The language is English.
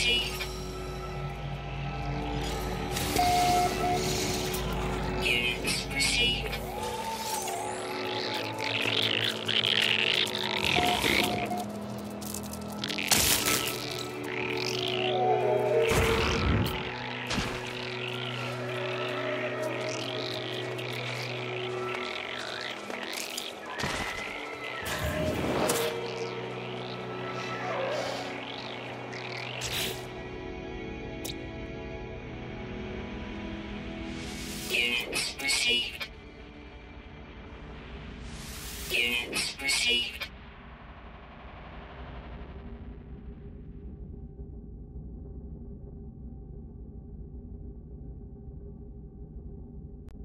received. Units received. Units received.